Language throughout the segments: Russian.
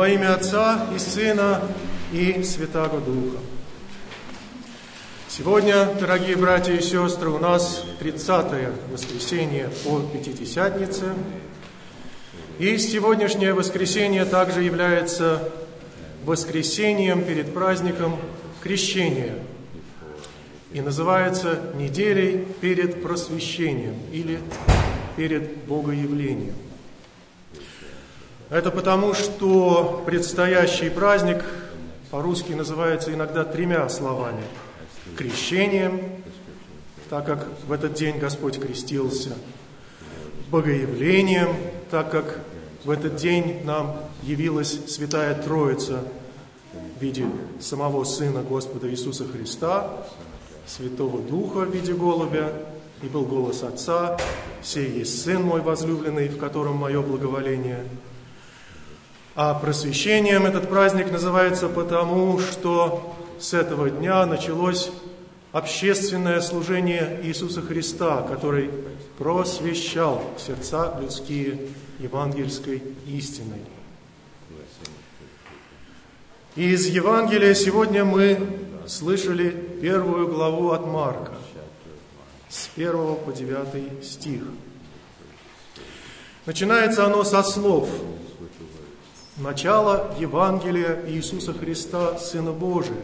Во имя Отца и Сына и Святаго Духа. Сегодня, дорогие братья и сестры, у нас 30-е воскресенье по Пятидесятнице. И сегодняшнее воскресенье также является воскресеньем перед праздником Крещения. И называется неделей перед просвещением или перед Богоявлением. Это потому, что предстоящий праздник по-русски называется иногда тремя словами. Крещением, так как в этот день Господь крестился. Богоявлением, так как в этот день нам явилась Святая Троица в виде самого Сына Господа Иисуса Христа, Святого Духа в виде голубя, и был голос Отца, «Сей есть Сын мой возлюбленный, в котором мое благоволение». А просвещением этот праздник называется потому, что с этого дня началось общественное служение Иисуса Христа, который просвещал сердца людские евангельской истиной. И из Евангелия сегодня мы слышали первую главу от Марка, с 1 по 9 стих. Начинается оно со слов: «Начало Евангелия Иисуса Христа, Сына Божия,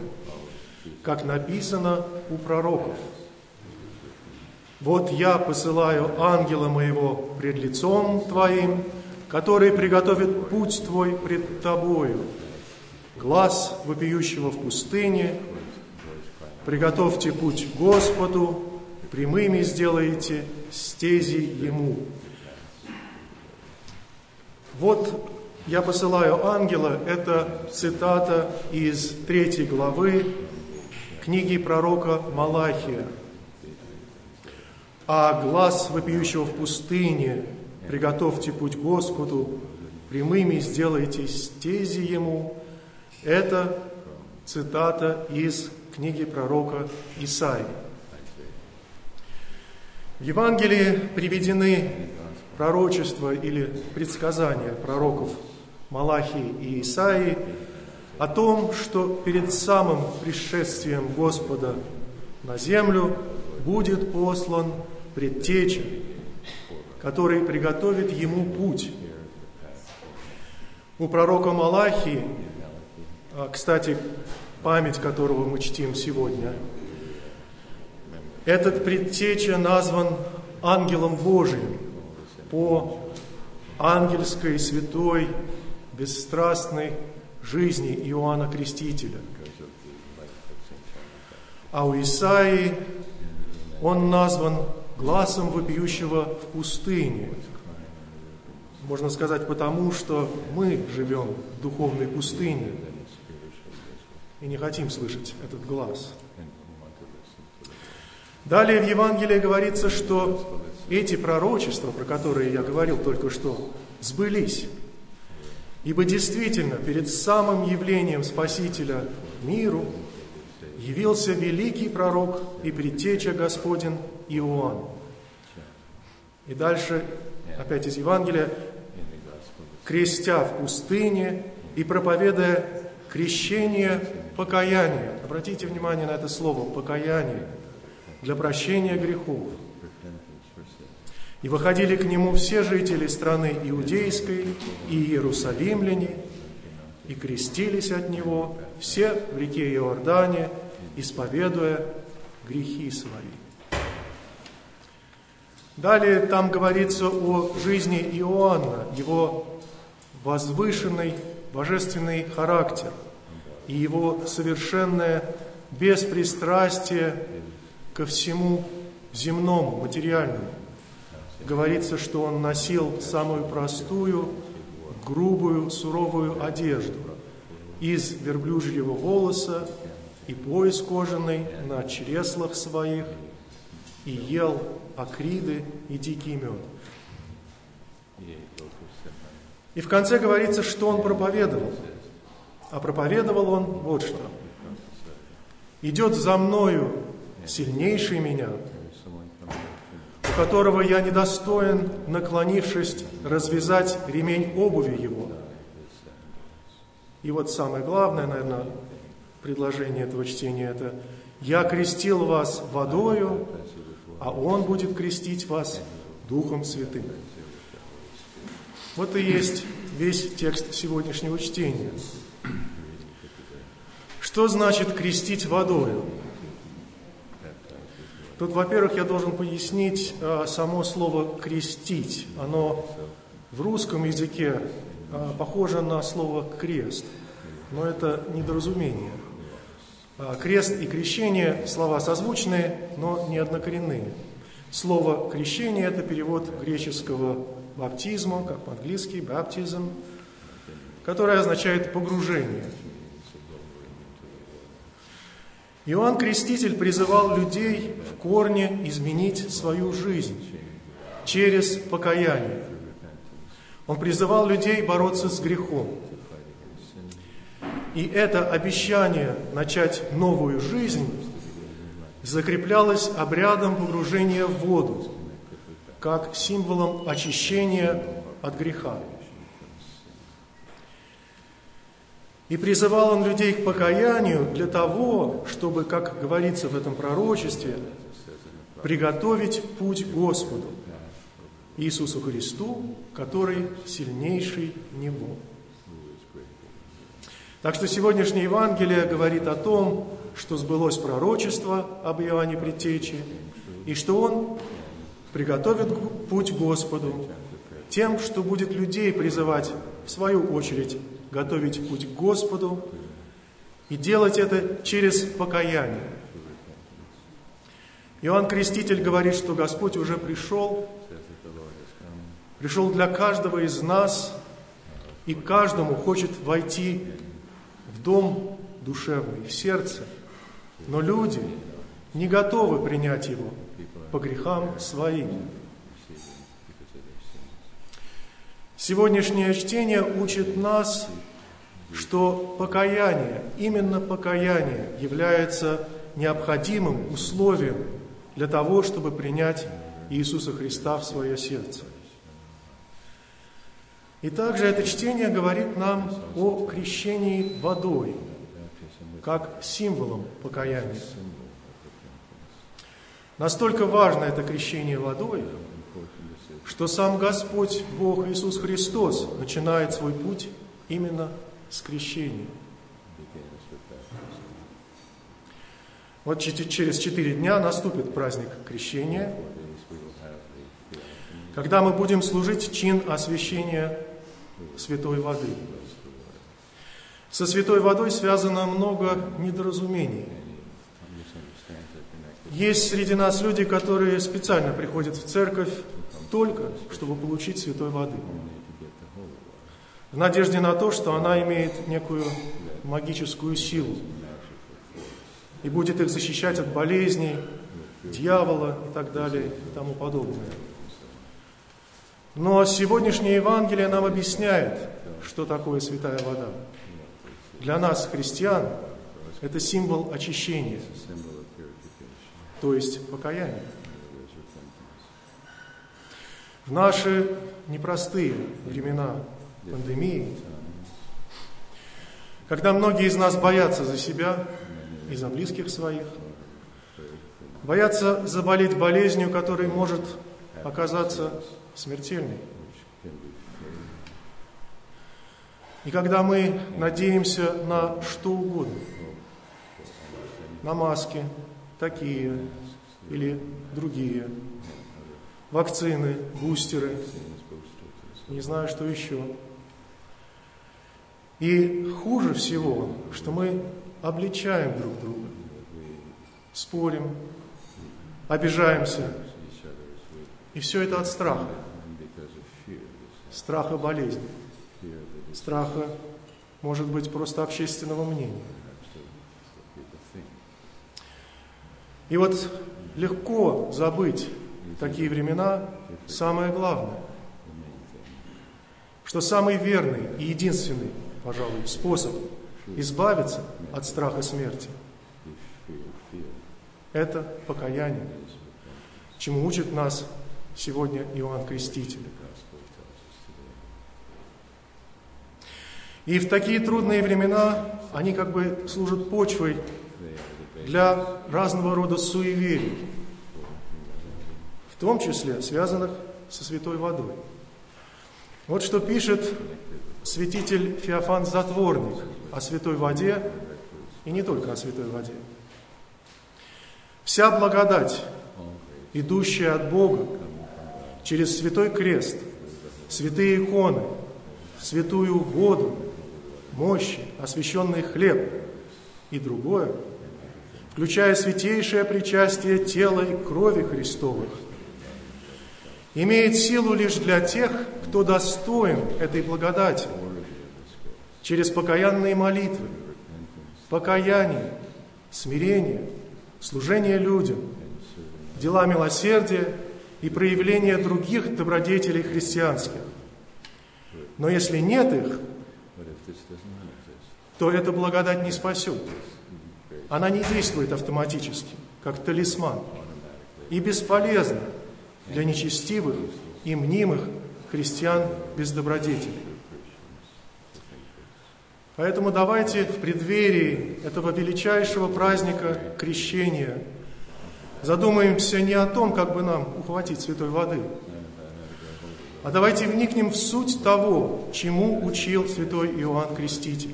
как написано у пророков. Вот я посылаю ангела моего пред лицом твоим, который приготовит путь твой пред тобою. Глас вопиющего в пустыне, приготовьте путь Господу, прямыми сделайте стези Ему». Вот я посылаю ангела, это цитата из 3 главы книги пророка Малахия. «А глас вопиющего в пустыне, приготовьте путь Господу, прямыми сделайте стези Ему». Это цитата из книги пророка Исаии. В Евангелии приведены пророчества или предсказания пророков Малахии и Исаии о том, что перед самым пришествием Господа на землю будет послан предтеча, который приготовит Ему путь. У пророка Малахии, кстати, память которого мы чтим сегодня, этот предтеча назван ангелом Божиим по ангельской, святой, бесстрастной жизни Иоанна Крестителя. А у Исаии он назван гласом вопиющего в пустыне. Можно сказать, потому что мы живем в духовной пустыне и не хотим слышать этот глас. Далее в Евангелии говорится, что эти пророчества, про которые я говорил только что, сбылись. Ибо действительно, перед самым явлением Спасителя миру явился великий пророк и предтеча Господень Иоанн. И дальше, опять из Евангелия, крестя в пустыне и проповедуя крещение покаяния. Обратите внимание на это слово «покаяние», для прощения грехов. И выходили к нему все жители страны Иудейской и иерусалимляне, и крестились от него все в реке Иордане, исповедуя грехи свои. Далее там говорится о жизни Иоанна, его возвышенный божественный характер и его совершенное беспристрастие ко всему земному, материальному. Говорится, что он носил самую простую, грубую, суровую одежду из верблюжьего волоса и пояс кожаный на чреслах своих, и ел акриды и дикий мед. И в конце говорится, что он проповедовал. А проповедовал он вот что: «Идет за мною сильнейший меня, у которого я недостоин, наклонившись, развязать ремень обуви его. И вот самое главное, наверное, предложение этого чтения – это «Я крестил вас водою, а Он будет крестить вас Духом Святым». Вот и есть весь текст сегодняшнего чтения. Что значит крестить водою? Тут, во-первых, я должен пояснить само слово «крестить». Оно в русском языке похоже на слово «крест», но это недоразумение. Крест и крещение – слова созвучные, но не однокоренные. Слово «крещение» – это перевод греческого «баптизма», как по-английски «baptism», которое означает «погружение». Иоанн Креститель призывал людей в корне изменить свою жизнь через покаяние. Он призывал людей бороться с грехом. И это обещание начать новую жизнь закреплялось обрядом погружения в воду, как символом очищения от греха. И призывал он людей к покаянию для того, чтобы, как говорится в этом пророчестве, приготовить путь Господу, Иисусу Христу, который сильнейший Него. Так что сегодняшнее Евангелие говорит о том, что сбылось пророчество об Иоанне Предтече, и что он приготовит путь Господу тем, что будет людей призывать, в свою очередь, готовить путь к Господу и делать это через покаяние. Иоанн Креститель говорит, что Господь уже пришел для каждого из нас, и каждому хочет войти в дом душевный, в сердце, но люди не готовы принять его по грехам своим. Сегодняшнее чтение учит нас, что покаяние, именно покаяние, является необходимым условием для того, чтобы принять Иисуса Христа в свое сердце. И также это чтение говорит нам о крещении водой, как символом покаяния. Настолько важно это крещение водой, что сам Господь, Бог Иисус Христос, начинает свой путь именно с крещения. Вот через 4 дня наступит праздник крещения, когда мы будем служить чин освящения святой воды. Со святой водой связано много недоразумений. Есть среди нас люди, которые специально приходят в церковь, только чтобы получить святой воды, в надежде на то, что она имеет некую магическую силу и будет их защищать от болезней, дьявола и так далее и тому подобное. Но сегодняшнее Евангелие нам объясняет, что такое святая вода. Для нас, христиан, это символ очищения, то есть покаяния. В наши непростые времена пандемии, когда многие из нас боятся за себя и за близких своих, боятся заболеть болезнью, которая может оказаться смертельной. И когда мы надеемся на что угодно, на маски, такие или другие, вакцины, бустеры, не знаю, что еще. И хуже всего, что мы обличаем друг друга, спорим, обижаемся. И все это от страха. Страха болезни. Страха, может быть, просто общественного мнения. И вот легко забыть в такие времена самое главное, что самый верный и единственный, пожалуй, способ избавиться от страха смерти – это покаяние, чему учит нас сегодня Иоанн Креститель. И в такие трудные времена они как бы служат почвой для разного рода суеверий, в том числе связанных со святой водой. Вот что пишет святитель Феофан Затворник о святой воде, и не только о святой воде. «Вся благодать, идущая от Бога через святой крест, святые иконы, святую воду, мощи, освященный хлеб и другое, включая святейшее причастие тела и крови Христовых, имеет силу лишь для тех, кто достоин этой благодати, через покаянные молитвы, покаяние, смирение, служение людям, дела милосердия и проявление других добродетелей христианских. Но если нет их, то эта благодать не спасет. Она не действует автоматически, как талисман, и бесполезна для нечестивых и мнимых христиан без добродетелей». Поэтому давайте в преддверии этого величайшего праздника крещения задумаемся не о том, как бы нам ухватить святой воды, а давайте вникнем в суть того, чему учил святой Иоанн Креститель.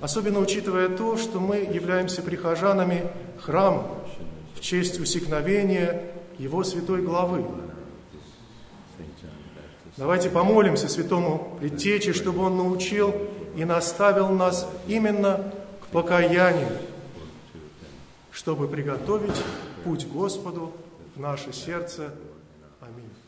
Особенно учитывая то, что мы являемся прихожанами храма в честь усекновения его святой главы. Давайте помолимся святому предтече, чтобы он научил и наставил нас именно к покаянию, чтобы приготовить путь Господу в наше сердце. Аминь.